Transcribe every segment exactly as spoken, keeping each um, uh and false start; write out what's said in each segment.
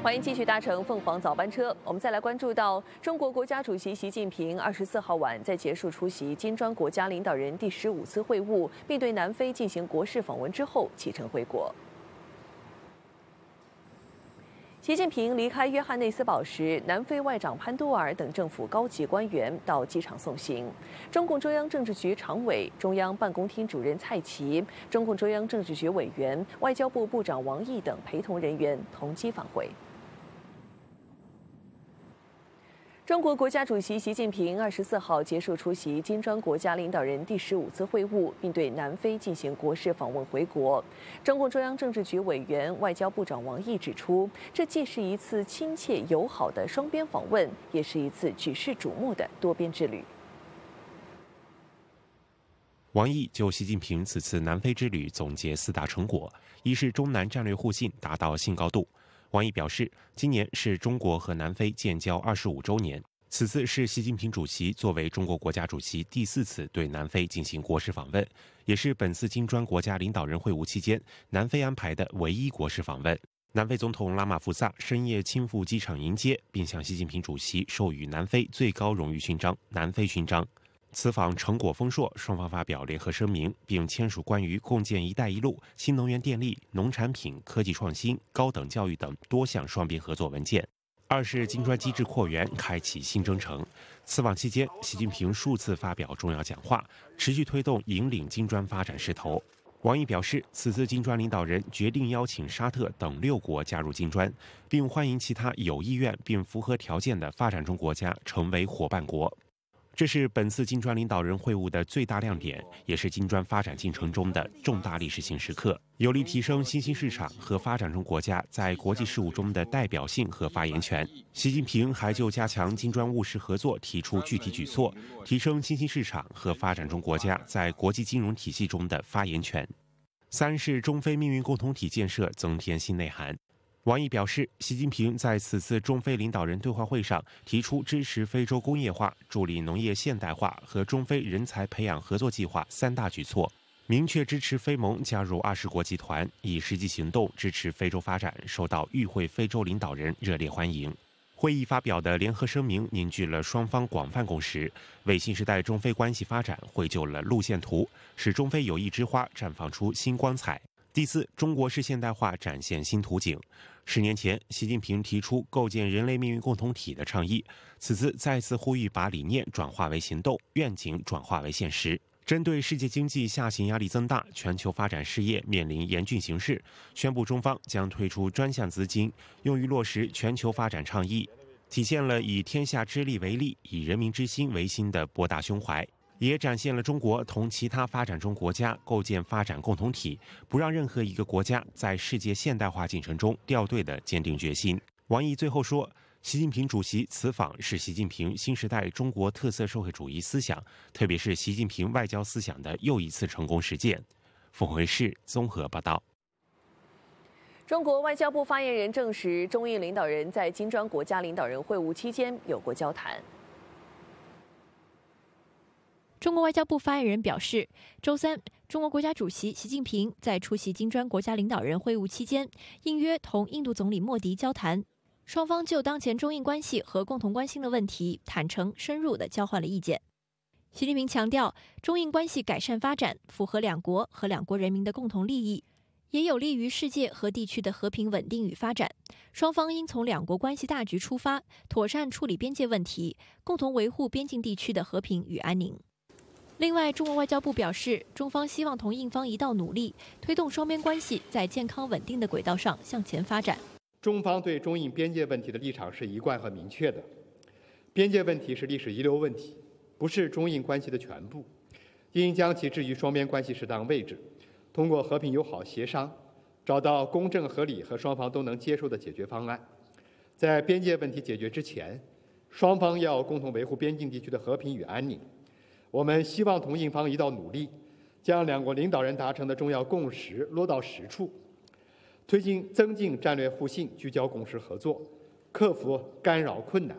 欢迎继续搭乘凤凰早班车。我们再来关注到，中国国家主席习近平二十四号晚在结束出席金砖国家领导人第十五次会晤，并对南非进行国事访问之后启程回国。 习近平离开约翰内斯堡时，南非外长潘多尔等政府高级官员到机场送行。中共中央政治局常委、中央办公厅主任蔡奇、中共中央政治局委员、外交部部长王毅等陪同人员同机返回。 中国国家主席习近平二十四号结束出席金砖国家领导人第十五次会晤，并对南非进行国事访问回国。中共中央政治局委员、外交部长王毅指出，这既是一次亲切友好的双边访问，也是一次举世瞩目的多边之旅。王毅就习近平此次南非之旅总结四大成果：一是中南战略互信达到新高度。 王毅表示，今年是中国和南非建交二十五周年，此次是习近平主席作为中国国家主席第四次对南非进行国事访问，也是本次金砖国家领导人会晤期间南非安排的唯一国事访问。南非总统拉马福萨深夜亲赴机场迎接，并向习近平主席授予南非最高荣誉勋章——南非勋章。 此访成果丰硕，双方发表联合声明，并签署关于共建“一带一路”、新能源电力、农产品、科技创新、高等教育等多项双边合作文件。二是金砖机制扩员，开启新征程。此往期间，习近平数次发表重要讲话，持续推动引领金砖发展势头。王毅表示，此次金砖领导人决定邀请沙特等六国加入金砖，并欢迎其他有意愿并符合条件的发展中国家成为伙伴国。 这是本次金砖领导人会晤的最大亮点，也是金砖发展进程中的重大历史性时刻，有力提升新兴市场和发展中国家在国际事务中的代表性和发言权。习近平还就加强金砖务实合作提出具体举措，提升新兴市场和发展中国家在国际金融体系中的发言权。三是中非命运共同体建设增添新内涵。 王毅表示，习近平在此次中非领导人对话会上提出支持非洲工业化、助力农业现代化和中非人才培养合作计划三大举措，明确支持非盟加入二十国集团，以实际行动支持非洲发展，受到与会非洲领导人热烈欢迎。会议发表的联合声明凝聚了双方广泛共识，为新时代中非关系发展绘就了路线图，使中非友谊之花绽放出新光彩。 第四，中国式现代化展现新图景。十年前，习近平提出构建人类命运共同体的倡议，此次再次呼吁把理念转化为行动，愿景转化为现实。针对世界经济下行压力增大，全球发展事业面临严峻形势，宣布中方将推出专项资金，用于落实全球发展倡议，体现了以天下之力为力，以人民之心为心的博大胸怀。 也展现了中国同其他发展中国家构建发展共同体，不让任何一个国家在世界现代化进程中掉队的坚定决心。王毅最后说，习近平主席此访是习近平新时代中国特色社会主义思想，特别是习近平外交思想的又一次成功实践。凤凰卫视综合报道。 中国外交部发言人证实，中印领导人在金砖国家领导人会晤期间有过交谈。 中国外交部发言人表示，周三，中国国家主席习近平在出席金砖国家领导人会晤期间，应约同印度总理莫迪交谈，双方就当前中印关系和共同关心的问题，坦诚深入地交换了意见。习近平强调，中印关系改善发展符合两国和两国人民的共同利益，也有利于世界和地区的和平稳定与发展。双方应从两国关系大局出发，妥善处理边界问题，共同维护边境地区的和平与安宁。 另外，中国外交部表示，中方希望同印方一道努力，推动双边关系在健康稳定的轨道上向前发展。中方对中印边界问题的立场是一贯和明确的，边界问题是历史遗留问题，不是中印关系的全部，应将其置于双边关系适当位置，通过和平友好协商，找到公正合理和双方都能接受的解决方案。在边界问题解决之前，双方要共同维护边境地区的和平与安宁。 我们希望同印方一道努力，将两国领导人达成的重要共识落到实处，推进增进战略互信，聚焦共识合作，克服干扰困难，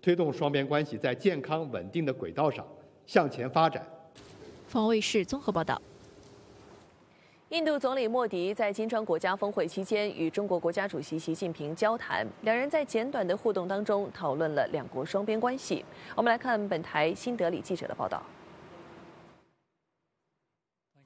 推动双边关系在健康稳定的轨道上向前发展。凤凰卫视综合报道。印度总理莫迪在金砖国家峰会期间与中国国家主席习近平交谈，两人在简短的互动当中讨论了两国双边关系。我们来看本台新德里记者的报道。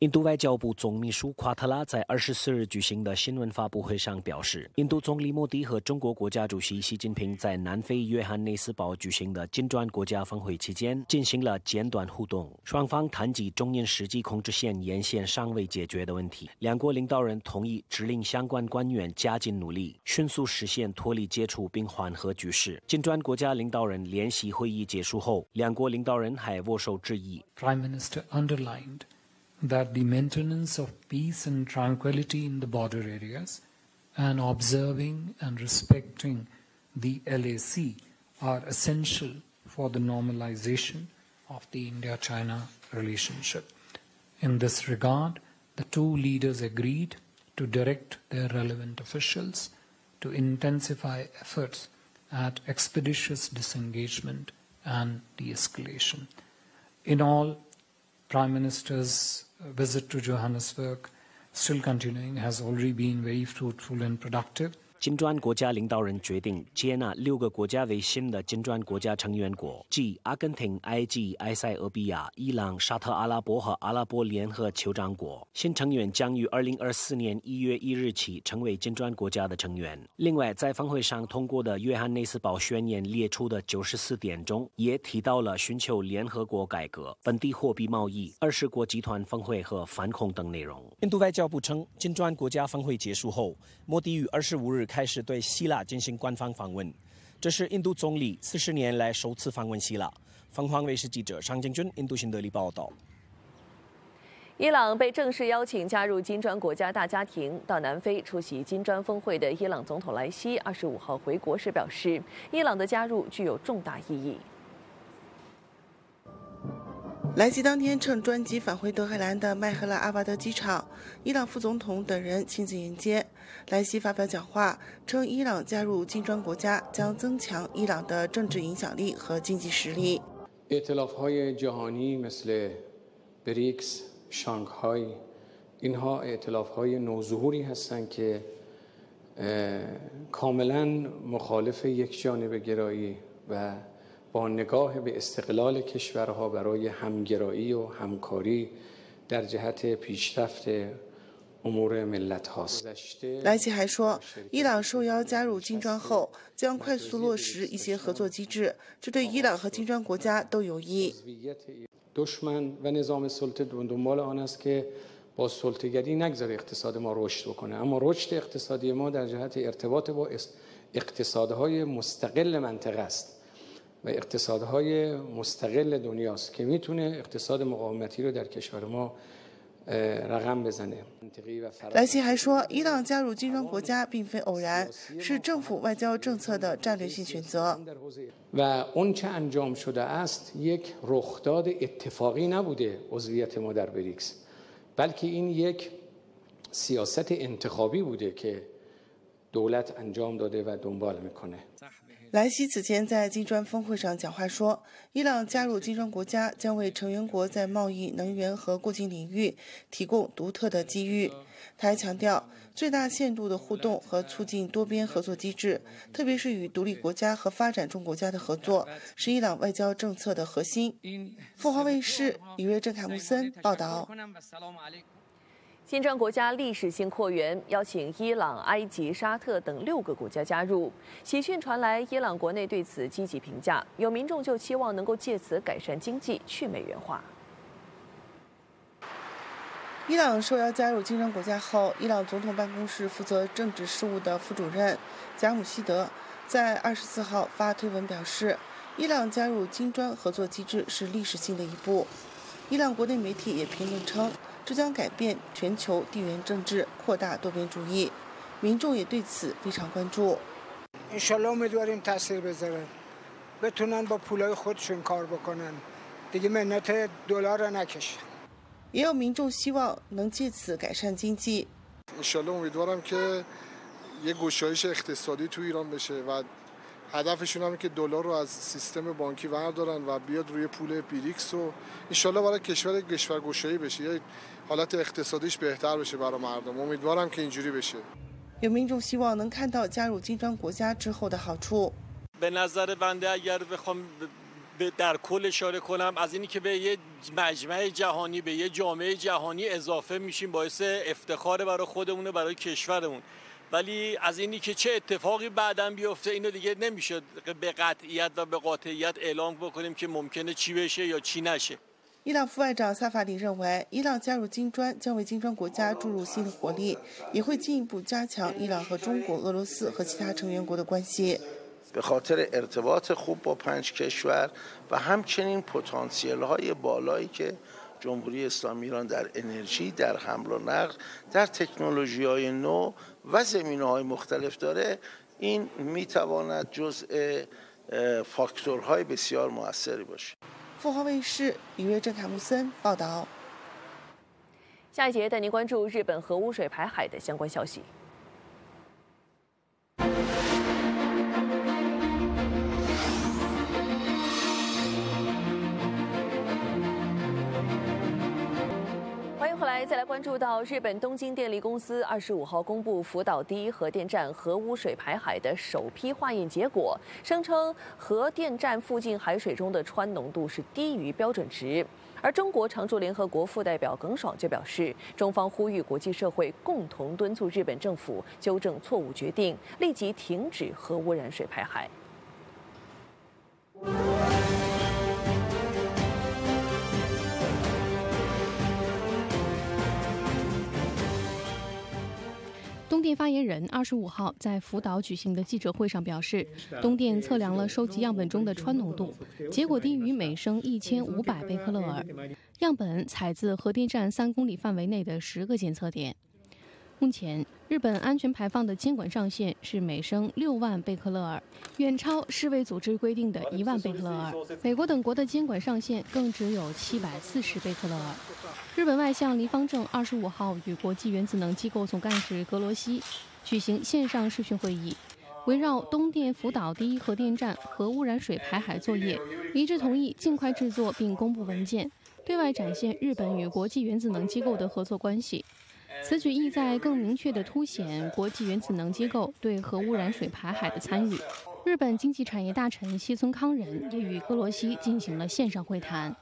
印度外交部总秘书夸特拉在二十四日举行的新闻发布会上表示，印度总理莫迪和中国国家主席习近平在南非约翰内斯堡举行的金砖国家峰会期间进行了简短互动，双方谈及中印实际控制线沿线尚未解决的问题。两国领导人同意指令相关官员加紧努力，迅速实现脱离接触并缓和局势。金砖国家领导人联席会议结束后，两国领导人还握手致意。Prime Minister underlined that the maintenance of peace and tranquility in the border areas and observing and respecting the L A C are essential for the normalization of the India-China relationship. In this regard, the two leaders agreed to direct their relevant officials to intensify efforts at expeditious disengagement and de-escalation. In all, Prime Minister's visit to Johannesburg, still continuing, has already been very fruitful and productive. 金砖国家领导人决定接纳六个国家为新的金砖国家成员国，即阿根廷、埃及、埃塞俄比亚、伊朗、沙特阿拉伯和阿拉伯联合酋长国。新成员将于二零二四年一月一日起成为金砖国家的成员。另外，在峰会上通过的《约翰内斯堡宣言》列出的九十四点中，也提到了寻求联合国改革、本地货币贸易、二十国集团峰会和反恐等内容。印度外交部称，金砖国家峰会结束后，莫迪于二十五日。 开始对希腊进行官方访问，这是印度总理四十年来首次访问希腊。凤凰卫视记者张建军，印度新德里报道。伊朗被正式邀请加入金砖国家大家庭，到南非出席金砖峰会的伊朗总统莱西二十五号回国时表示，伊朗的加入具有重大意义。 莱西当天乘专机返回德黑兰的麦赫拉阿瓦德机场，伊朗副总统等人亲自迎接。莱西发表讲话，称伊朗加入金砖国家将增强伊朗的政治影响力和经济实力。 با نگاه به استقلال کشورها برای همگرایی و همکاری در جهت پیشرفت امور ملت هاست. 莱西还说，伊朗受邀加入金砖后，将快速落实一些合作机制，这对伊朗和金砖国家都有益。دشمن و نظام سلطه دنبال آن است که با سلطه‌گری نگذاره اقتصاد ما رشد بکنه، اما رشد اقتصادی ما در جهت ارتباط با اقتصادهای مستقل منطقه است. و اقتصادهای مستقل دنیاست که میتونه اقتصاد مقاومتی رو در کشور ما رقم بزنه. 莱西还说，伊朗加入金砖国家并非偶然，是政府外交政策的战略性选择。و اون چه انجام شده است یک رخداد اتفاقی نبوده عضویت ما در بریکس، بلکه این یک سیاست انتخابی بوده که دولت انجام داده و دنبال میکنه. 莱西此前在金砖峰会上讲话说，伊朗加入金砖国家将为成员国在贸易、能源和过境领域提供独特的机遇。他还强调，最大限度的互动和促进多边合作机制，特别是与独立国家和发展中国家的合作，是伊朗外交政策的核心。凤凰卫视李瑞正、卡木森报道。 金砖国家历史性扩员，邀请伊朗、埃及、沙特等六个国家加入。喜讯传来，伊朗国内对此积极评价，有民众就期望能够借此改善经济、去美元化。伊朗受邀加入金砖国家后，伊朗总统办公室负责政治事务的副主任贾姆希德在二十四号发推文表示，伊朗加入金砖合作机制是历史性的一步。伊朗国内媒体也评论称， 这将改变全球地缘政治，扩大多边主义，民众也对此非常关注。انشالله امیدواریم تاثیر بذاره، بتونن با پولای خودشون کار بکنن، دیگه منت دلار را نکشن. 也有民众希望能借此改善经济。انشالله امیدوارم که یک گشایش اقتصادی تو ایران بشه و هدفشون همه که دلار رو از سیستم بانکی بردارن و بیاد روی پول پیریکس و انشالله برای کشور کشورگشایی بشه، یا حالت اقتصادیش بهتر بشه برای مردم. امیدوارم که اینجوری بشه.有民众希望能看到加入金砖国家之后的好处。به نظر بنده اگر بخوام در کل اشاره کنم، از اینی که به یه مجمع جهانی، به یه جامعه جهانی اضافه میشیم باعث افتخار برای خودمون و برای کشورمون، ولی از اینی که چه اتفاقی بعداً بیفته اینو دیگه نمیشه به قطعیت و به قاطعیت اعلام بکنیم که ممکنه چی بشه یا چی نشه. 伊朗副外长萨法里认为，伊朗加入金砖将为金砖国家注入新的活力，也会进一步加强伊朗和中国、俄罗斯和其他成员国的关系。به خاطر ارتباط خوب با پنج کشور و همچنین پتانسیل‌های بالایی که جمهوری اسلامی ایران در انرژی، در حمل و نقل، در تکنولوژی‌های نو و زمینه‌های مختلف داره، این می‌تواند جزء فاکتورهای بسیار موثری باشد. 凤凰卫视里约郑凯木森报道。下一节带您关注日本核污水排海的相关消息。再来关注到日本东京电力公司二十五号公布福岛第一核电站核污水排海的首批化验结果，声称核电站附近海水中的氚浓度是低于标准值。而中国常驻联合国副代表耿爽就表示，中方呼吁国际社会共同敦促日本政府纠正错误决定，立即停止核污染水排海。 东电发言人二十五号在福岛举行的记者会上表示，东电测量了收集样本中的氚浓度，结果低于每升一千五百贝克勒尔。样本采自核电站三公里范围内的十个检测点。目前，日本安全排放的监管上限是每升六万贝克勒尔，远超世卫组织规定的一万贝克勒尔。美国等国的监管上限更只有七百四十贝克勒尔。日本外相林芳正二十五号与国际原子能机构总干事格罗西举行线上视讯会议，围绕东电福岛第一核电站核污染水排海作业，一致同意尽快制作并公布文件，对外展现日本与国际原子能机构的合作关系。 此举意在更明确地凸显国际原子能机构对核污染水排海的参与。日本经济产业大臣西村康稔也与格罗西进行了线上会谈。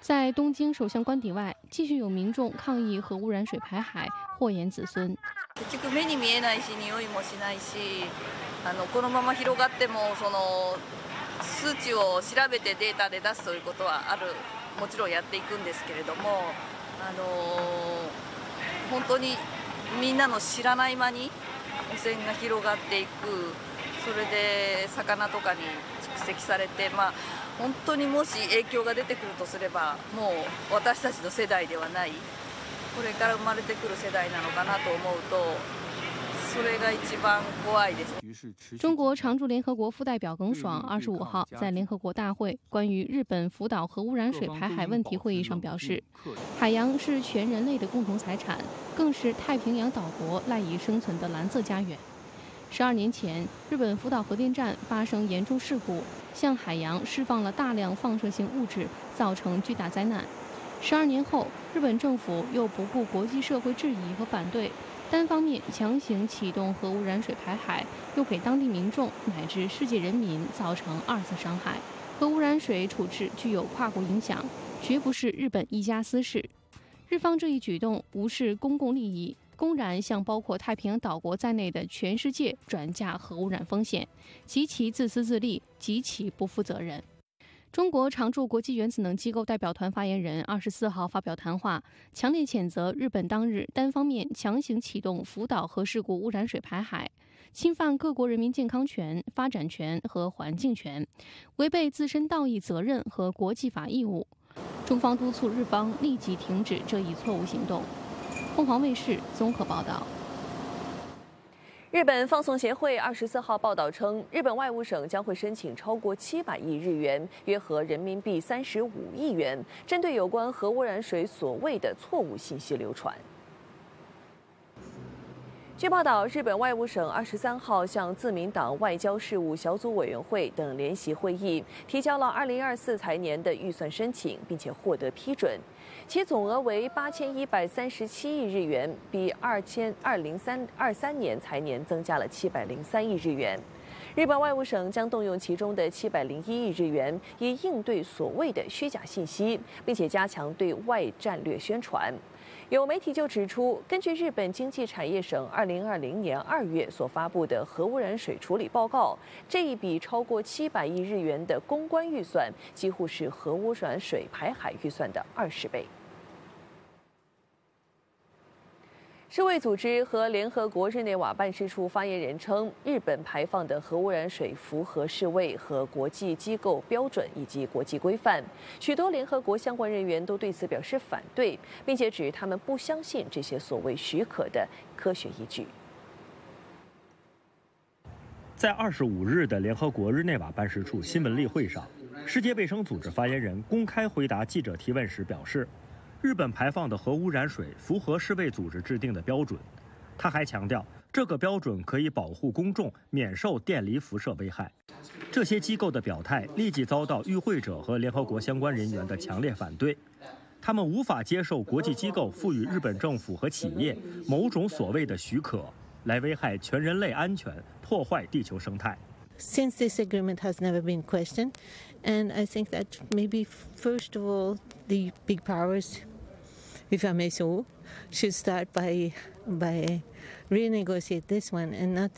在东京首相官邸外，继续有民众抗议核污染水排海，祸延子孙。結局目に見えないし、匂いもしないし、あのこのまま広がってもその数値を調べてデータで出すということはある。もちろんやっていくんですけれども、あの。 本当にみんなの知らない間に汚染が広がっていく、それで魚とかに蓄積されて、まあ、本当にもし影響が出てくるとすれば、もう私たちの世代ではない、これから生まれてくる世代なのかなと思うと。 中国常驻联合国副代表耿爽二十五号在联合国大会关于日本福岛核污染水排海问题会议上表示，海洋是全人类的共同财产，更是太平洋岛国赖以生存的蓝色家园。十二年前，日本福岛核电站发生严重事故，向海洋释放了大量放射性物质，造成巨大灾难。十二年后，日本政府又不顾国际社会质疑和反对。 单方面强行启动核污染水排海，又给当地民众乃至世界人民造成二次伤害。核污染水处置具有跨国影响，绝不是日本一家私事。日方这一举动无视公共利益，公然向包括太平洋岛国在内的全世界转嫁核污染风险，极其自私自利，极其不负责任。 中国常驻国际原子能机构代表团发言人二十四号发表谈话，强烈谴责日本当日单方面强行启动福岛核事故污染水排海，侵犯各国人民健康权、发展权和环境权，违背自身道义责任和国际法义务。中方督促日方立即停止这一错误行动。凤凰卫视综合报道。 日本放送协会二十四号报道称，日本外务省将会申请超过七百亿日元，约合人民币三十五亿元，针对有关核污染水所谓的错误信息流传。据报道，日本外务省二十三号向自民党外交事务小组委员会等联席会议提交了二零二四财年的预算申请，并且获得批准，其总额为八千一百三十七亿日元，比二千二零三二三年财年增加了七百零三亿日元。日本外务省将动用其中的七百零一亿日元，以应对所谓的虚假信息，并且加强对外战略宣传。 有媒体就指出，根据日本经济产业省二零二零年二月所发布的核污染水处理报告，这一笔超过七百亿日元的公关预算，几乎是核污染水排海预算的二十倍。 世卫组织和联合国日内瓦办事处发言人称，日本排放的核污染水符合世卫和国际机构标准以及国际规范。许多联合国相关人员都对此表示反对，并且指他们不相信这些所谓许可的科学依据。在二十五日的联合国日内瓦办事处新闻例会上，世界卫生组织发言人公开回答记者提问时表示， 日本排放的核污染水符合世卫组织制定的标准。他还强调，这个标准可以保护公众免受电离辐射危害。这些机构的表态立即遭到与会者和联合国相关人员的强烈反对。他们无法接受国际机构赋予日本政府和企业某种所谓的许可，来危害全人类安全，破坏地球生态。 Since this agreement has never been questioned, and I think that maybe first of all the big powers, if I may so, should start by by renegotiate this one and not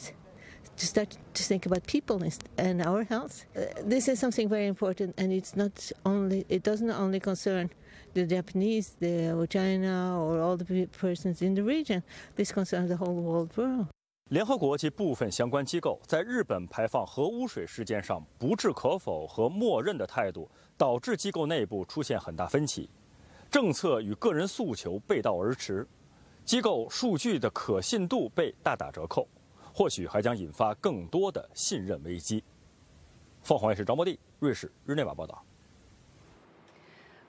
to start to think about people and our health. This is something very important, and it's not only it doesn't only concern the Japanese, the or China, or all the persons in the region. This concerns the whole world world. 联合国及部分相关机构在日本排放核污水事件上不置可否和默认的态度，导致机构内部出现很大分歧，政策与个人诉求背道而驰，机构数据的可信度被大打折扣，或许还将引发更多的信任危机。凤凰卫视张博地，瑞士日内瓦报道。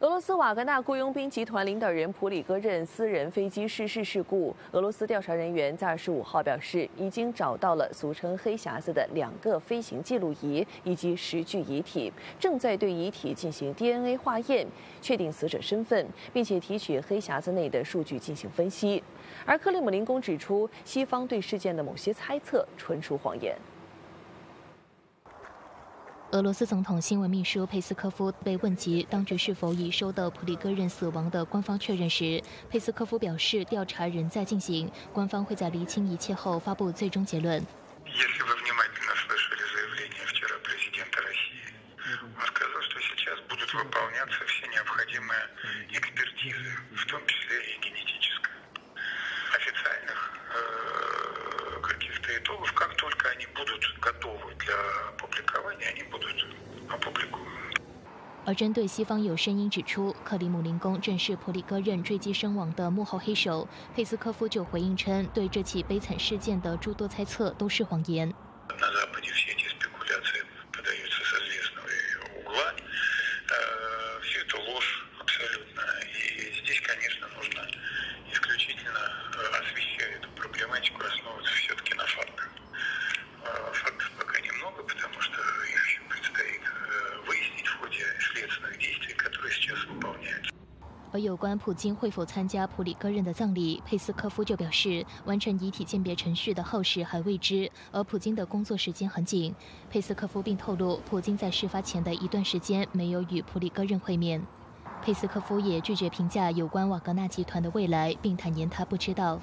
俄罗斯瓦格纳雇佣兵集团领导人普里戈任私人飞机失事事故，俄罗斯调查人员在二十五号表示，已经找到了俗称“黑匣子”的两个飞行记录仪以及十具遗体，正在对遗体进行 D N A 化验，确定死者身份，并且提取黑匣子内的数据进行分析。而克里姆林宫指出，西方对事件的某些猜测纯属谎言。 俄罗斯总统新闻秘书佩斯科夫被问及当局是否已收到普里戈任死亡的官方确认时，佩斯科夫表示，调查仍在进行，官方会在厘清一切后发布最终结论。 而针对西方有声音指出，克里姆林宫正是普里戈任坠机身亡的幕后黑手，佩斯科夫就回应称，对这起悲惨事件的诸多猜测都是谎言。 而有关普京会否参加普里戈任的葬礼，佩斯科夫就表示，完成遗体鉴别程序的耗时还未知，而普京的工作时间很紧。佩斯科夫并透露，普京在事发前的一段时间没有与普里戈任会面。佩斯科夫也拒绝评价有关瓦格纳集团的未来，并坦言他不知道。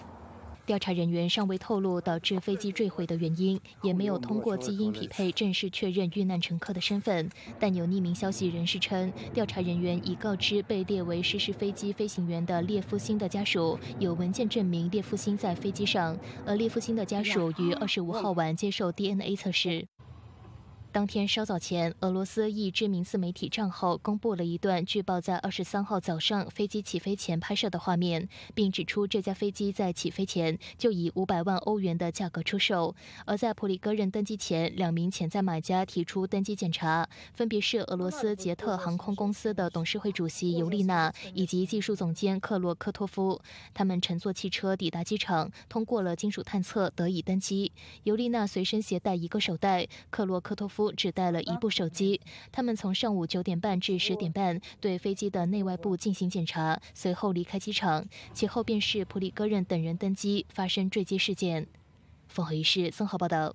调查人员尚未透露导致飞机坠毁的原因，也没有通过基因匹配正式确认遇难乘客的身份。但有匿名消息人士称，调查人员已告知被列为失事飞机飞行员的列夫辛的家属，有文件证明列夫辛在飞机上。而列夫辛的家属于二十五号晚接受 D N A 测试。当天稍早前，俄罗斯一知名自媒体账号公布了一段据报在二十三号早上飞机起飞前拍摄的画面，并指出这架飞机在起飞前就以五百万欧元的价格出售。而在普里戈任登机前，两名潜在买家提出登机检查，分别是俄罗斯捷特航空公司的董事会主席尤利娜以及技术总监克洛科托夫。他们乘坐汽车抵达机场，通过了金属探测得以登机。尤利娜随身携带一个手袋，克洛科托夫 只带了一部手机。他们从上午九点半至十点半对飞机的内外部进行检查，随后离开机场。其后便是普里戈任等人登机，发生坠机事件。凤和一世曾豪报道。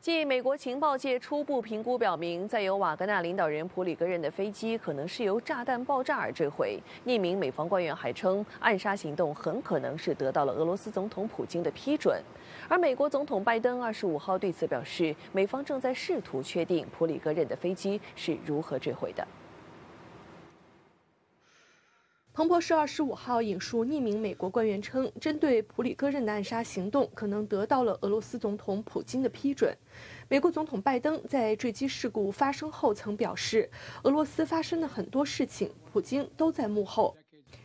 继美国情报界初步评估表明，载有瓦格纳领导人普里戈任的飞机可能是由炸弹爆炸而坠毁。匿名美方官员还称，暗杀行动很可能是得到了俄罗斯总统普京的批准。而美国总统拜登二十五号对此表示，美方正在试图确定普里戈任的飞机是如何坠毁的。 彭博社二十五号引述匿名美国官员称，针对普里戈任的暗杀行动可能得到了俄罗斯总统普京的批准。美国总统拜登在坠机事故发生后曾表示，俄罗斯发生的很多事情，普京都在幕后。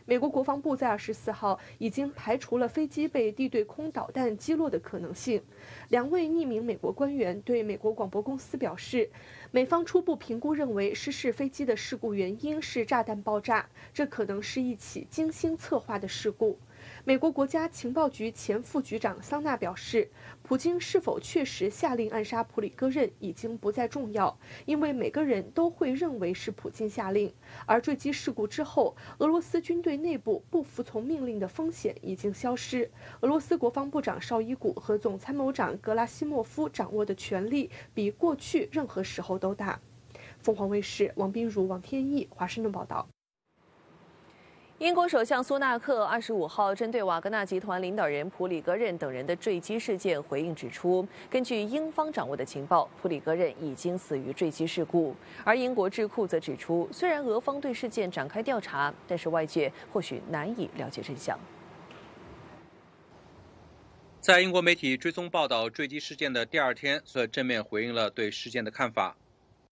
美国国防部在二十四号已经排除了飞机被地对空导弹击落的可能性。两位匿名美国官员对美国广播公司表示， 美方初步评估认为，失事飞机的事故原因是炸弹爆炸，这可能是一起精心策划的事故。美国国家情报局前副局长桑纳表示，普京是否确实下令暗杀普里戈任已经不再重要，因为每个人都会认为是普京下令。而坠机事故之后，俄罗斯军队内部不服从命令的风险已经消失。俄罗斯国防部长绍伊古和总参谋长格拉西莫夫掌握的权力比过去任何时候 都大。凤凰卫视王彬如、王天意，华盛顿报道。英国首相苏纳克二十五号针对瓦格纳集团领导人普里戈任等人的坠机事件回应指出，根据英方掌握的情报，普里戈任已经死于坠机事故。而英国智库则指出，虽然俄方对事件展开调查，但是外界或许难以了解真相。 在英国媒体追踪报道坠机事件的第二天，所正面回应了对事件的看法。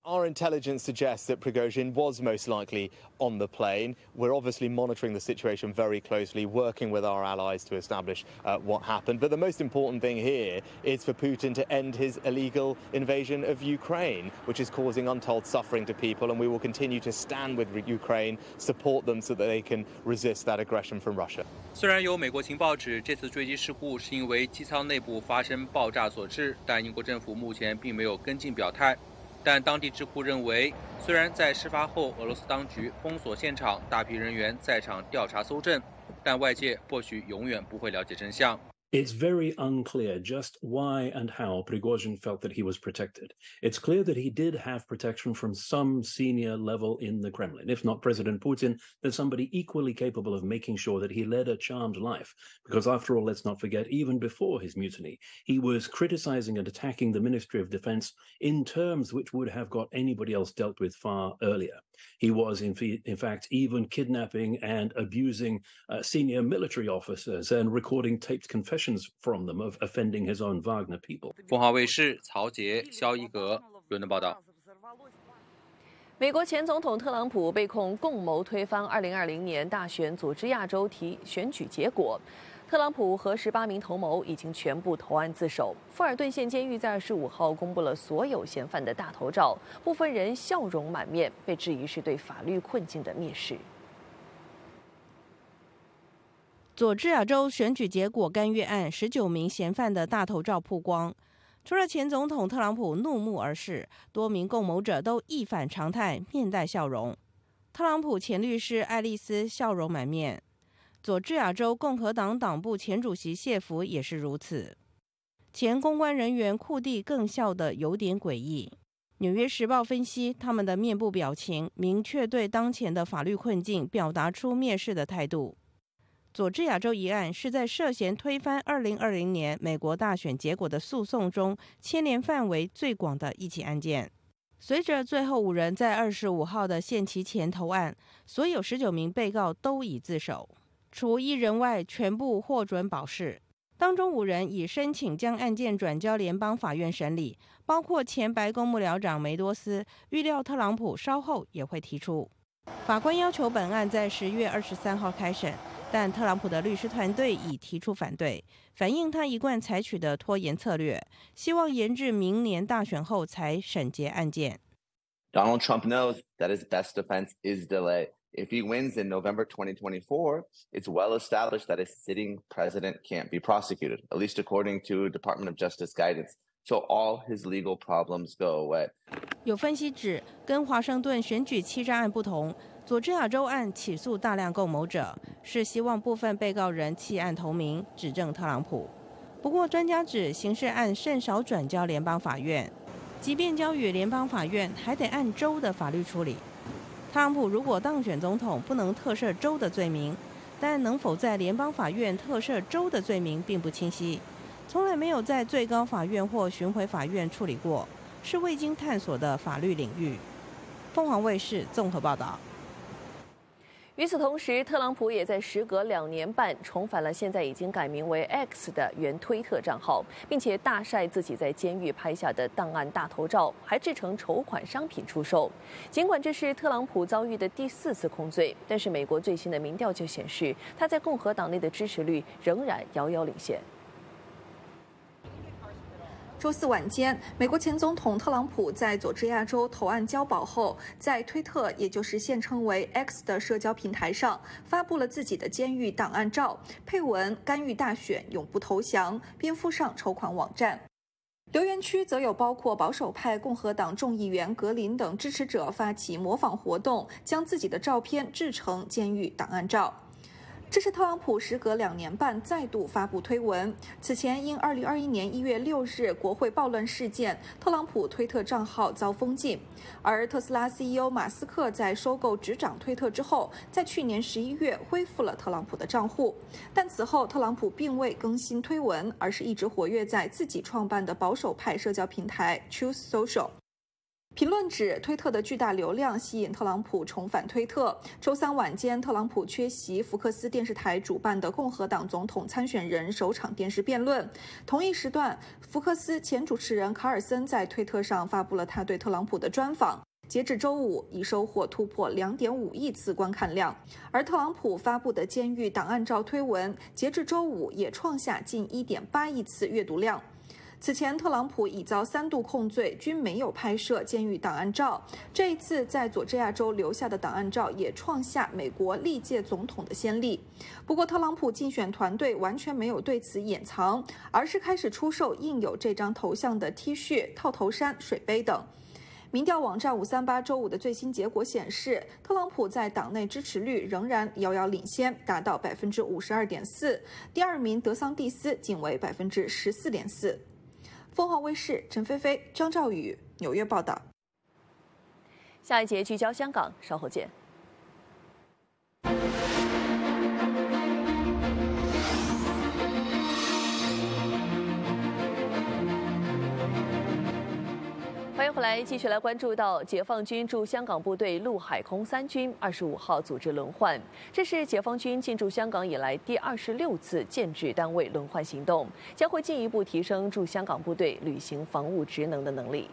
Our intelligence suggests that Prigozhin was most likely on the plane. We're obviously monitoring the situation very closely, working with our allies to establish uh, what happened. But the most important thing here is for Putin to end his illegal invasion of Ukraine, which is causing untold suffering to people. And we will continue to stand with Ukraine, support them so that they can resist that aggression from Russia. 虽然有美国情报指这次坠机事故是因为机舱内部发生爆炸所致，但英国政府目前并没有跟进表态。但当地智库认为，虽然在事发后俄罗斯当局封锁现场，大批人员在场调查搜证，但外界或许永远不会了解真相。 It's very unclear just why and how Prigozhin felt that he was protected. It's clear that he did have protection from some senior level in the Kremlin, if not President Putin, then somebody equally capable of making sure that he led a charmed life. Because after all, let's not forget, even before his mutiny, he was criticizing and attacking the Ministry of Defense in terms which would have got anybody else dealt with far earlier. He was, in, in fact, even kidnapping and abusing uh, senior military officers and recording taped confessions from them of offending his own Wagner people. 凤凰卫视曹杰、肖一格伦敦报道。美国前总统特朗普被控共谋推翻二零二零年大选佐治亚州提选举结果。 特朗普和十八名同谋已经全部投案自首。富尔顿县监狱在二十五号公布了所有嫌犯的大头照，部分人笑容满面，被质疑是对法律困境的蔑视。佐治亚州选举结果干预案十九名嫌犯的大头照曝光，除了前总统特朗普怒目而视，多名共谋者都一反常态，面带笑容。特朗普前律师爱丽丝笑容满面。 佐治亚州共和党党部前主席谢弗也是如此，前公关人员库蒂更笑得有点诡异。《纽约时报》分析，他们的面部表情明确对当前的法律困境表达出蔑视的态度。佐治亚州一案是在涉嫌推翻二零二零年美国大选结果的诉讼中牵连范围最广的一起案件。 随着最后五人在二十五号的限期前投案，所有十九名被告都已自首，除一人外，全部获准保释。当中五人已申请将案件转交联邦法院审理，包括前白宫幕僚长梅多斯。预料特朗普稍后也会提出。法官要求本案在十月二十三号开审，但特朗普的律师团队已提出反对，反映他一贯采取的拖延策略，希望延至明年大选后才审结案件。Donald Trump knows that his best defense is delay. If he wins in November twenty twenty-four, it's well established that a sitting president can't be prosecuted, at least according to Department of Justice guidance. So all his legal problems go away. 有分析指，跟华盛顿选举欺诈案不同，佐治亚州案起诉大量共谋者，是希望部分被告人弃暗投明，指证特朗普。不过，专家指刑事案甚少转交联邦法院，即便交予联邦法院，还得按州的法律处理。特朗普如果当选总统，不能特赦州的罪名，但能否在联邦法院特赦州的罪名并不清晰，从来没有在最高法院或巡回法院处理过，是未经探索的法律领域。凤凰卫视综合报道。与此同时，特朗普也在时隔两年半重返了现在已经改名为 X 的原推特账号，并且大晒自己在监狱拍下的档案大头照，还制成筹款商品出售。尽管这是特朗普遭遇的第四次控罪，但是美国最新的民调就显示，他在共和党内的支持率仍然遥遥领先。周四晚间，美国前总统特朗普在佐治亚州投案交保后，在推特，也就是现称为 X 的社交平台上，发布了自己的监狱档案照，配文“干预大选，永不投降”，并附上筹款网站。留言区则有包括保守派共和党众议员格林等支持者发起模仿活动，将自己的照片制成监狱档案照。这是特朗普时隔两年半再度发布推文。此前因二零二一年一月六日国会暴乱事件，特朗普推特账号遭封禁。而特斯拉 C E O 马斯克在收购执掌推特之后，在去年十一月恢复了特朗普的账户。但此后特朗普并未更新推文，而是一直活跃在自己创办的保守派社交平台 Truth Social。评论指，推特的巨大流量吸引特朗普重返推特。周三晚间，特朗普缺席福克斯电视台主办的共和党总统参选人首场电视辩论。同一时段，福克斯前主持人卡尔森在推特上发布了他对特朗普的专访。截至周五，已收获突破 两点五亿次观看量。而特朗普发布的监狱档案照推文，截至周五也创下近 一点八亿次阅读量。此前，特朗普已遭三度控罪，均没有拍摄监狱档案照。这一次在佐治亚州留下的档案照也创下美国历届总统的先例。不过，特朗普竞选团队完全没有对此掩藏，而是开始出售印有这张头像的 T 恤、套头衫、水杯等。民调网站五三八周五的最新结果显示，特朗普在党内支持率仍然遥遥领先，达到 百分之五十二点四， 第二名德桑蒂斯仅为 百分之十四点四。凤凰卫视陈菲菲、张兆宇纽约报道。下一节聚焦香港，稍后见。欢迎回来，继续来关注到解放军驻香港部队陆海空三军二十五号组织轮换，这是解放军进驻香港以来第二十六次建制单位轮换行动，将会进一步提升驻香港部队履行防务职能的能力。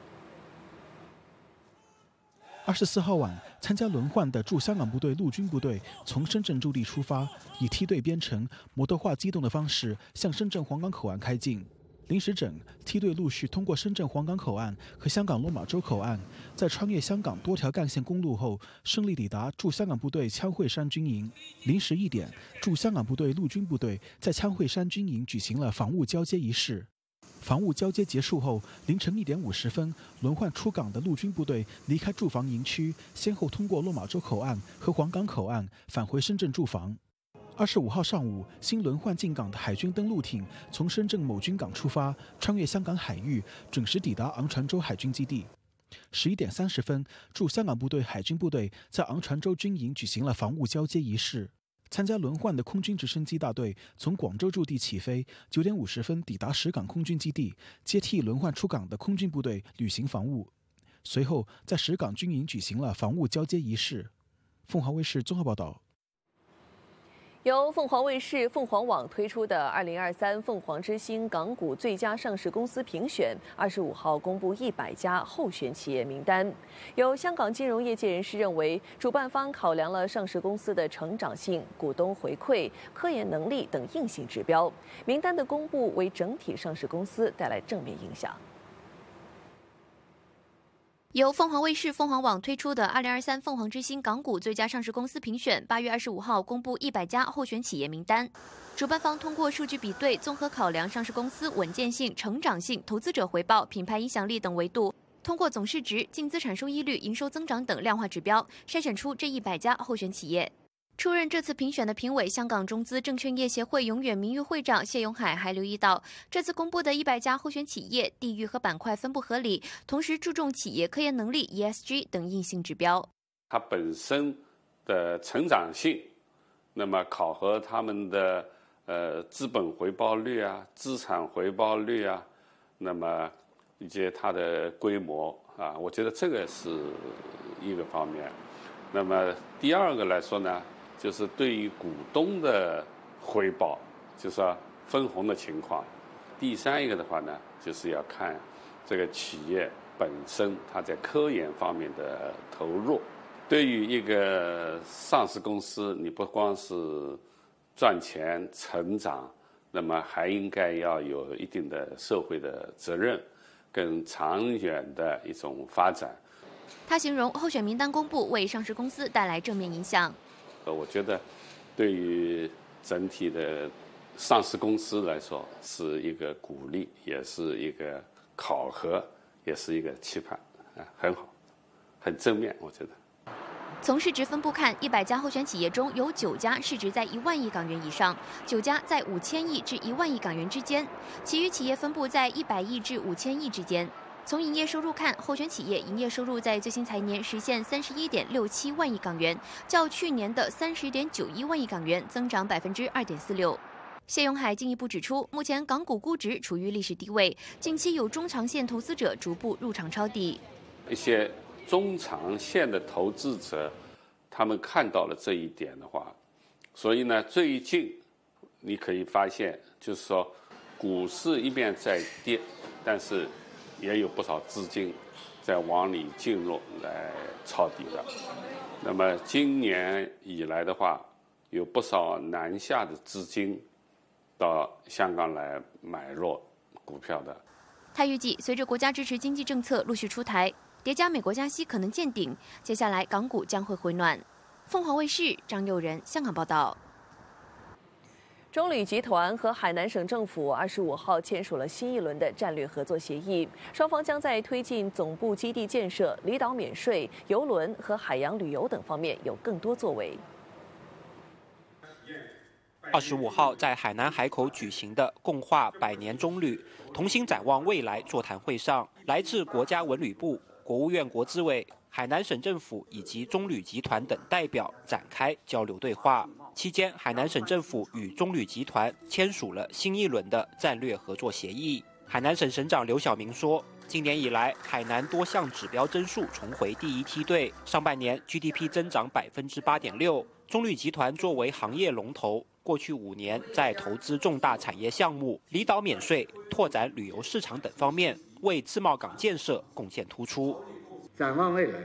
二十四号晚，参加轮换的驻香港部队陆军部队从深圳驻地出发，以梯队编成、摩托化机动的方式向深圳皇岗口岸开进。临时整梯队陆续通过深圳皇岗口岸和香港落马洲口岸，在穿越香港多条干线公路后，顺利抵达驻香港部队枪会山军营。临时一点，驻香港部队陆军部队在枪会山军营举行了防务交接仪式。防务交接结束后，凌晨一点五十分，轮换出港的陆军部队离开驻防营区，先后通过落马洲口岸和皇岗口岸返回深圳驻防。二十五号上午，新轮换进港的海军登陆艇从深圳某军港出发，穿越香港海域，准时抵达昂船洲海军基地。十一点三十分，驻香港部队海军部队在昂船洲军营举行了防务交接仪式。参加轮换的空军直升机大队从广州驻地起飞，九点五十分抵达石港空军基地，接替轮换出港的空军部队履行防务。随后，在石港军营举行了防务交接仪式。凤凰卫视综合报道。由凤凰卫视、凤凰网推出的二零二三凤凰之星港股最佳上市公司评选，二十五号公布一百家候选企业名单。有香港金融业界人士认为，主办方考量了上市公司的成长性、股东回馈、科研能力等硬性指标。名单的公布为整体上市公司带来正面影响。 由凤凰卫视、凤凰网推出的二零二三凤凰之星港股最佳上市公司评选， 八月二十五号公布一百家候选企业名单。主办方通过数据比对，综合考量上市公司稳健性、成长性、投资者回报、品牌影响力等维度，通过总市值、净资产收益率、营收增长等量化指标，筛选出这一百家候选企业。 出任这次评选的评委，香港中资证券业协会永远名誉会长谢永海还留意到，这次公布的一百家候选企业地域和板块分布合理，同时注重企业科研能力、E S G 等硬性指标。它本身的成长性，那么考核他们的呃资本回报率啊、资产回报率啊，那么以及它的规模啊，我觉得这个是一个方面。那么第二个来说呢？ 就是对于股东的回报，就是说分红的情况。第三一个的话呢，就是要看这个企业本身它在科研方面的投入。对于一个上市公司，你不光是赚钱、成长，那么还应该要有一定的社会的责任，跟长远的一种发展。他形容候选名单公布为上市公司带来正面影响。 我觉得，对于整体的上市公司来说，是一个鼓励，也是一个考核，也是一个期盼，啊，很好，很正面，我觉得。从市值分布看，一百家候选企业中有九家市值在一万亿港元以上，九家在五千亿至一万亿港元之间，其余企业分布在一百亿至五千亿之间。 从营业收入看，候选企业营业收入在最新财年实现 三十一点六七 万亿港元，较去年的 三十点九一 万亿港元增长 百分之二点四六。谢永海进一步指出，目前港股估值处于历史低位，近期有中长线投资者逐步入场抄底。一些中长线的投资者，他们看到了这一点的话，所以呢，最近你可以发现，就是说，股市一面在跌，但是 也有不少资金在往里进入来抄底的。那么今年以来的话，有不少南下的资金到香港来买入股票的。他预计，随着国家支持经济政策陆续出台，叠加美国加息可能见顶，接下来港股将会回暖。凤凰卫视张佑仁香港报道。 中旅集团和海南省政府二十五号签署了新一轮的战略合作协议，双方将在推进总部基地建设、离岛免税、邮轮和海洋旅游等方面有更多作为。二十五号在海南海口举行的共话百年中旅、同心展望未来座谈会上，来自国家文旅部、国务院国资委、 海南省政府以及中旅集团等代表展开交流对话。期间，海南省政府与中旅集团签署了新一轮的战略合作协议。海南省省长刘晓明说，今年以来，海南多项指标增速重回第一梯队，上半年 G D P 增长 百分之八点六。中旅集团作为行业龙头，过去五年在投资重大产业项目、离岛免税、拓展旅游市场等方面，为自贸港建设贡献突出。 展望未来，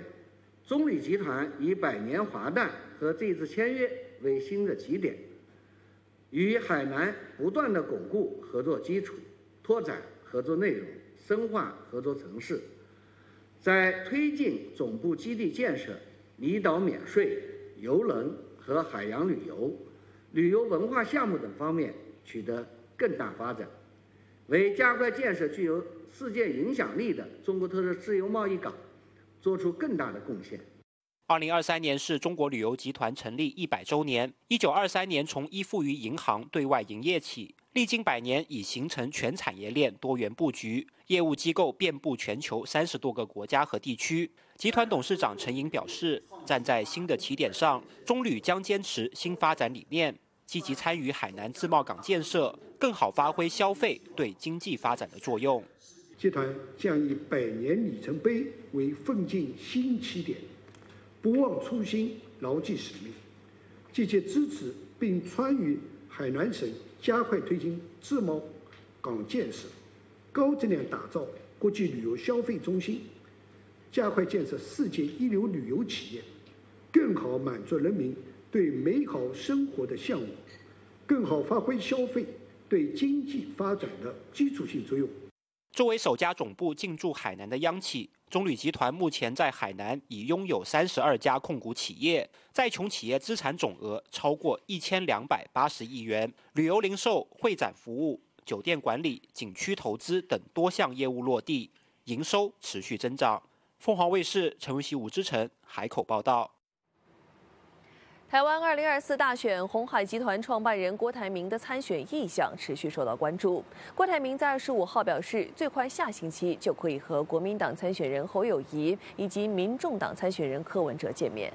中旅集团以百年华诞和这次签约为新的起点，与海南不断地巩固合作基础，拓展合作内容，深化合作城市，在推进总部基地建设、离岛免税、邮轮和海洋旅游、旅游文化项目等方面取得更大发展，为加快建设具有世界影响力的中国特色自由贸易港 做出更大的贡献。二零二三年是中国旅游集团成立一百周年。一九二三年从依附于银行对外营业起，历经百年已形成全产业链多元布局，业务机构遍布全球三十多个国家和地区。集团董事长陈寅表示，站在新的起点上，中旅将坚持新发展理念，积极参与海南自贸港建设，更好发挥消费对经济发展的作用。 集团将以百年里程碑为奋进新起点，不忘初心，牢记使命，积极支持并参与海南省加快推进自贸港建设、高质量打造国际旅游消费中心，加快建设世界一流旅游企业，更好满足人民对美好生活的向往，更好发挥消费对经济发展的基础性作用。作为首家总部进驻海南的央企，中旅集团目前在海南已拥有三十二家控股企业，在琼企业资产总额超过一千两百八十亿元，旅游零售、会展服务、酒店管理、景区投资等多项业务落地，营收持续增长。凤凰卫视陈文熙、吴之成海口报道。台湾二零二四大选，鸿海集团创办人郭台铭的参选意向持续受到关注。郭台铭在二十五号表示，最快下星期就可以和国民党参选人侯友宜以及民众党参选人柯文哲见面。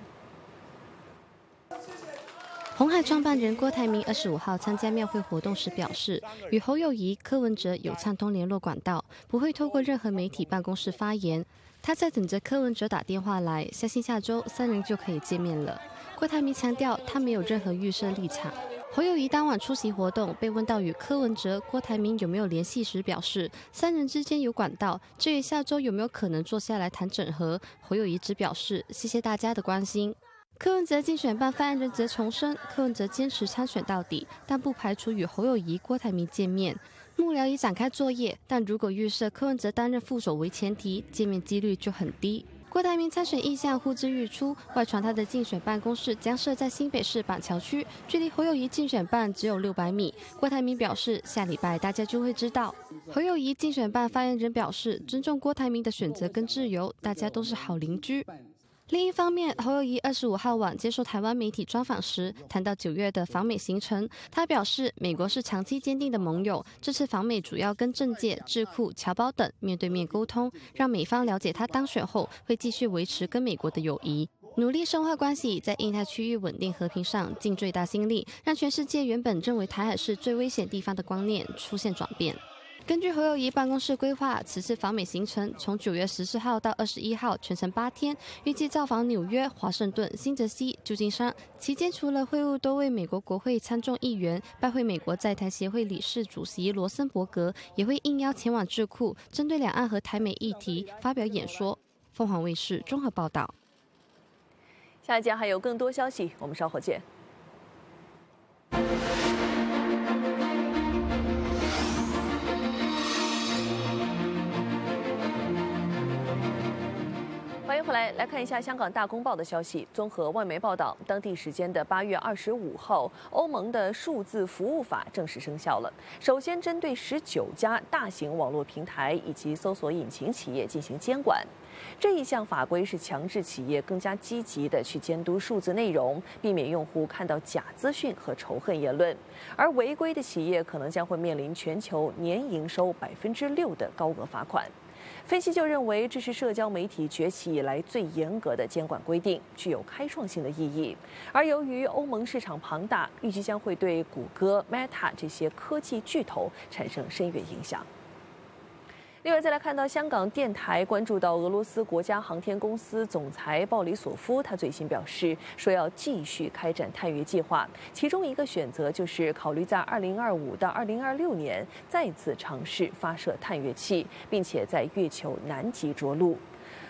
鸿海创办人郭台铭二十五号参加庙会活动时表示，与侯友宜、柯文哲有畅通联络管道，不会透过任何媒体办公室发言。他在等着柯文哲打电话来，相信下周三人就可以见面了。郭台铭强调，他没有任何预设立场。侯友宜当晚出席活动，被问到与柯文哲、郭台铭有没有联系时，表示三人之间有管道。至于下周有没有可能坐下来谈整合，侯友宜只表示谢谢大家的关心。柯文哲竞选办发言人则重申，柯文哲坚持参选到底，但不排除与侯友宜、郭台铭见面。幕僚已展开作业，但如果预设柯文哲担任副手为前提，见面几率就很低。郭台铭参选意向呼之欲出，外传他的竞选办公室将设在新北市板桥区，距离侯友宜竞选办只有六百米。郭台铭表示，下礼拜大家就会知道。侯友宜竞选办发言人表示，尊重郭台铭的选择跟自由，大家都是好邻居。另一方面，侯友宜二十五号晚接受台湾媒体专访时，谈到九月的访美行程，他表示，美国是长期坚定的盟友，这次访美主要跟政界、智库、侨胞等面对面沟通，让美方了解他当选后会继续维持跟美国的友谊，努力深化关系，在印太区域稳定和平上尽最大心力，让全世界原本认为台海是最危险地方的观念出现转变。根据侯友宜办公室规划，此次访美行程从九月十四号到二十一号，全程八天，预计造访纽约、华盛顿、新泽西、旧金山。期间除了会晤多位美国国会参众议员，拜会美国在台协会理事主席罗森伯格，也会应邀前往智库，针对两岸和台美议题发表演说。凤凰卫视综合报道。下一节还有更多消息，我们稍后见。欢迎回来，来看一下香港《大公报》的消息。综合外媒报道，当地时间的八月二十五号，欧盟的数字服务法正式生效了。首先针对十九家大型网络平台以及搜索引擎企业进行监管。这一项法规是强制企业更加积极地去监督数字内容，避免用户看到假资讯和仇恨言论。而违规的企业可能将会面临全球年营收百分之六的高额罚款。分析就认为，这是社交媒体崛起以来最严格的监管规定，具有开创性的意义。而由于欧盟市场庞大，预计将会对谷歌、Meta 这些科技巨头产生深远影响。另外，再来看到香港电台关注到俄罗斯国家航天公司总裁鲍里索夫，他最新表示说要继续开展探月计划，其中一个选择就是考虑在二零二五到二零二六年再次尝试发射探月器，并且在月球南极着陆。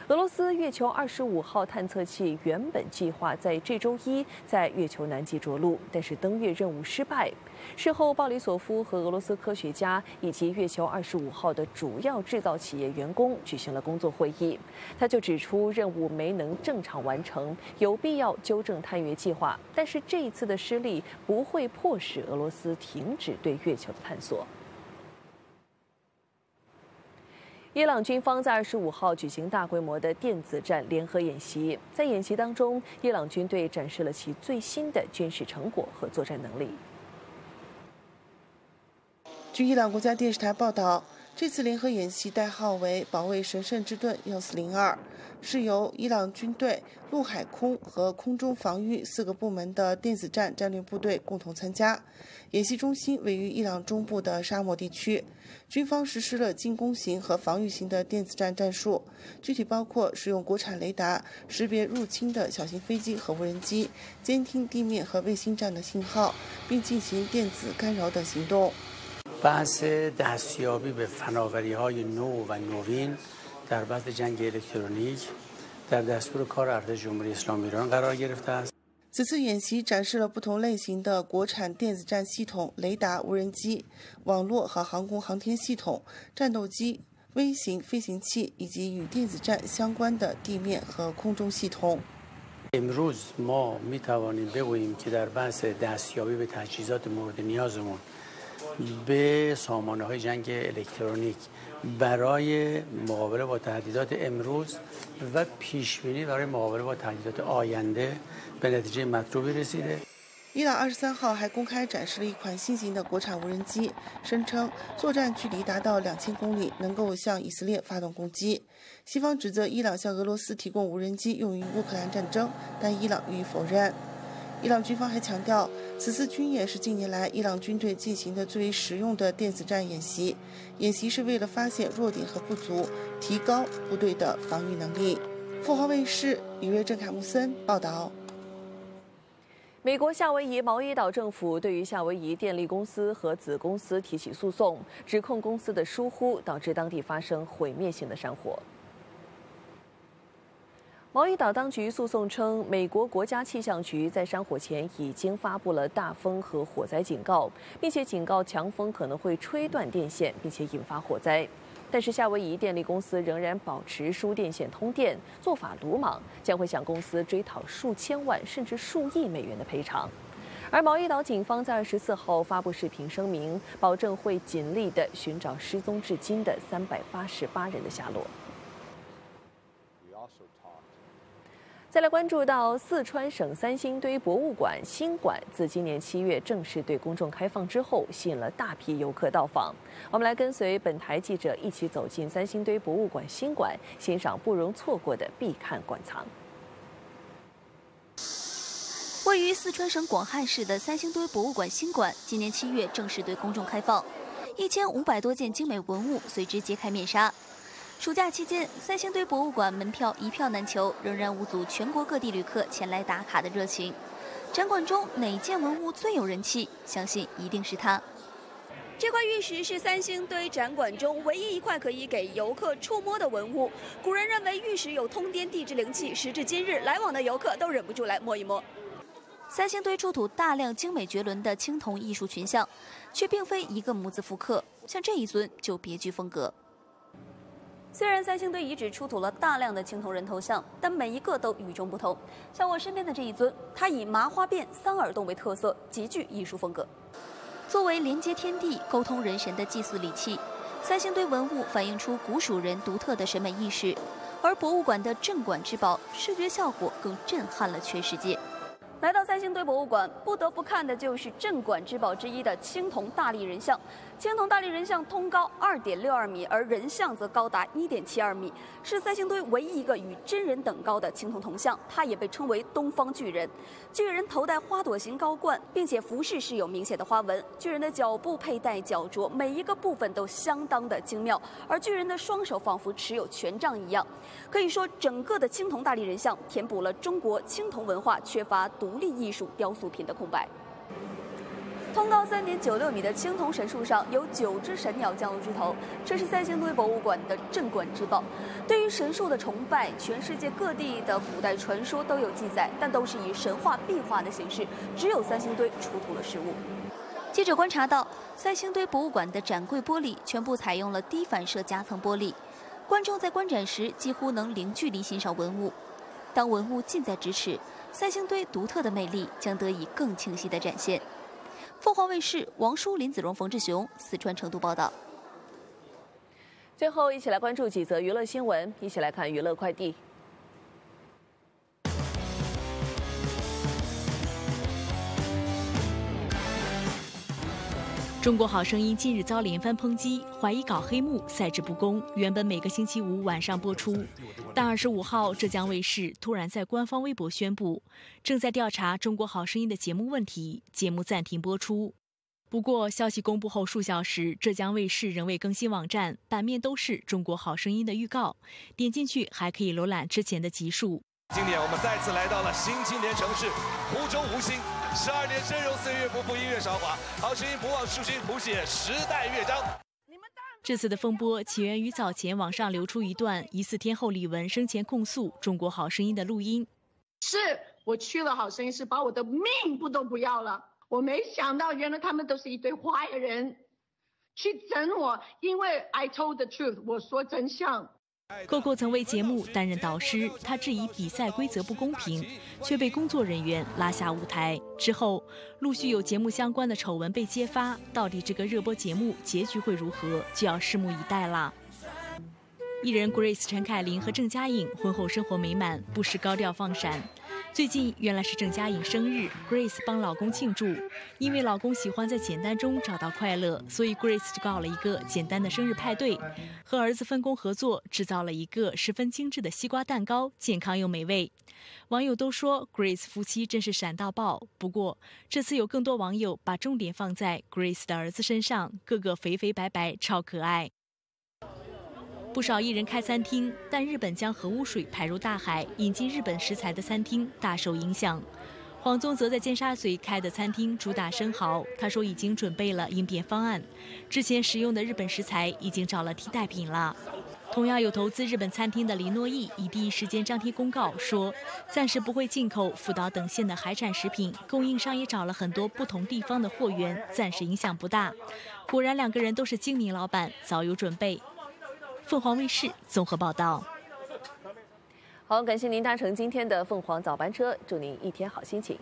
俄罗斯月球二十五号探测器原本计划在这周一在月球南极着陆，但是登月任务失败。事后，鲍里索夫和俄罗斯科学家以及月球二十五号的主要制造企业员工举行了工作会议。他就指出，任务没能正常完成，有必要纠正探月计划。但是这一次的失利不会迫使俄罗斯停止对月球的探索。伊朗军方在二十五号举行大规模的电子战联合演习，在演习当中，伊朗军队展示了其最新的军事成果和作战能力。据伊朗国家电视台报道，这次联合演习代号为保卫神圣之盾幺四零二，是由伊朗军队、陆海空和空中防御四个部门的电子战战略部队共同参加。演习中心位于伊朗中部的沙漠地区，军方实施了进攻型和防御型的电子战战术，具体包括使用国产雷达识别入侵的小型飞机和无人机，监听地面和卫星站的信号，并进行电子干扰等行动。 بحث دستیابی به فناوری‌های نو و نوین در بحث جنگ الکترونیک در دستور کار ارتش جمهوری اسلامی ایران قرار گرفته است. 此次演习展示了不同类型的国产电子战系统、雷达、无人机、网络和航空航天系统、战斗机、微型飞行器以及与电子战相关的地面和空中系统。امروز ما می‌توانیم بگوییم که در بحث دستیابی به تجهیزات مورد نیازمون به سامانه‌های جنگ الکترونیک برای مقابله با تهدیدات امروز و پیشبینی برای مقابله با تهدیدات آینده به نتیجه مطلوبی رسیده. 伊朗二十三号还公开展示了一款新型的国产无人机，声称作战距离达到两千公里，能够向以色列发动攻击。西方指责伊朗向俄罗斯提供无人机用于乌克兰战争，但伊朗予以否认。伊朗军方还强调， 此次军演是近年来伊朗军队进行的最为实用的电子战演习。演习是为了发现弱点和不足，提高部队的防御能力。凤凰卫视李瑞、郑凯木森报道。美国夏威夷毛伊岛政府对于夏威夷电力公司和子公司提起诉讼，指控公司的疏忽导致当地发生毁灭性的山火。 毛伊岛当局诉讼称，美国国家气象局在山火前已经发布了大风和火灾警告，并且警告强风可能会吹断电线，并且引发火灾。但是夏威夷电力公司仍然保持输电线通电，做法鲁莽，将会向公司追讨数千万甚至数亿美元的赔偿。而毛伊岛警方在二十四号发布视频声明，保证会尽力地寻找失踪至今的三百八十八人的下落。 再来关注到四川省三星堆博物馆新馆，自今年七月正式对公众开放之后，吸引了大批游客到访。我们来跟随本台记者一起走进三星堆博物馆新馆，欣赏不容错过的必看馆藏。位于四川省广汉市的三星堆博物馆新馆，今年七月正式对公众开放，一千五百多件精美文物随之揭开面纱。 暑假期间，三星堆博物馆门票一票难求，仍然无阻全国各地旅客前来打卡的热情。展馆中哪件文物最有人气？相信一定是它。这块玉石是三星堆展馆中唯一一块可以给游客触摸的文物。古人认为玉石有通天地之灵气，时至今日，来往的游客都忍不住来摸一摸。 三星堆出土大量精美绝伦的青铜艺术群像，却并非一个模子复刻，像这一尊就别具风格。 虽然三星堆遗址出土了大量的青铜人头像，但每一个都与众不同。像我身边的这一尊，它以麻花辫、三耳洞为特色，极具艺术风格。作为连接天地、沟通人神的祭祀礼器，三星堆文物反映出古蜀人独特的审美意识，而博物馆的镇馆之宝，视觉效果更震撼了全世界。来到三星堆博物馆，不得不看的就是镇馆之宝之一的青铜大力人像。 青铜大力人像通高 二点六二米，而人像则高达 一点七二米，是三星堆唯一一个与真人等高的青铜铜像。它也被称为“东方巨人”。巨人头戴花朵形高冠，并且服饰是有明显的花纹。巨人的脚部佩戴脚镯，每一个部分都相当的精妙。而巨人的双手仿佛持有权杖一样。可以说，整个的青铜大力人像填补了中国青铜文化缺乏独立艺术雕塑品的空白。 通高 三点九六米的青铜神树上有九只神鸟降落枝头，这是三星堆博物馆的镇馆之宝。对于神树的崇拜，全世界各地的古代传说都有记载，但都是以神话壁画的形式，只有三星堆出土了实物。记者观察到，三星堆博物馆的展柜玻璃全部采用了低反射夹层玻璃，观众在观展时几乎能零距离欣赏文物。当文物近在咫尺，三星堆独特的魅力将得以更清晰地展现。 凤凰卫视王淑林、子荣、冯志雄，四川成都报道。最后，一起来关注几则娱乐新闻，一起来看娱乐快递。中国好声音近日遭连番抨击，怀疑搞黑幕、赛制不公。原本每个星期五晚上播出，但二十五号浙江卫视突然在官方微博宣布，正在调查中国好声音的节目问题，节目暂停播出。不过，消息公布后数小时，浙江卫视仍未更新网站，版面都是中国好声音的预告，点进去还可以浏览之前的集数。今年我们再次来到了新青年城市湖州湖心，十二年峥嵘岁月不负音乐韶华，好声音不忘初心，谱写时代乐章。这次的风波起源于早前网上流出一段疑似天后李玟生前控诉中国好声音的录音。是我去了好声音，是把我的命不都不要了，我没想到原来他们都是一堆坏人，去整我，因为 I told the truth， 我说真相。Coco 曾曾为节目担任导师，他质疑比赛规则不公平，却被工作人员拉下舞台。之后，陆续有节目相关的丑闻被揭发，到底这个热播节目结局会如何，就要拭目以待啦。艺人 Grace 陈凯琳和郑嘉颖婚后生活美满，不时高调放闪。最近，原来是郑嘉颖生日 ，Grace 帮老公庆祝，因为老公喜欢在简单中找到快乐，所以 Grace 就搞了一个简单的生日派对，和儿子分工合作，制造了一个十分精致的西瓜蛋糕，健康又美味。网友都说 Grace 夫妻真是闪到爆。不过，这次有更多网友把重点放在 Grace 的儿子身上，个个肥肥白白，超可爱。不少艺人开餐厅，但日本将核污水排入大海，引进日本食材的餐厅大受影响。黄宗泽在尖沙咀开的餐厅主打生蚝，他说已经准备了应变方案，之前食用的日本食材已经找了替代品了。同样有投资日本餐厅的林诺意，已第一时间张贴公告说，暂时不会进口福岛等县的海产食品，供应商也找了很多不同地方的货源，暂时影响不大。果然两个人都是精明老板，早有准备。凤凰卫视综合报道。好，感谢您搭乘今天的凤凰早班车，祝您一天好心情。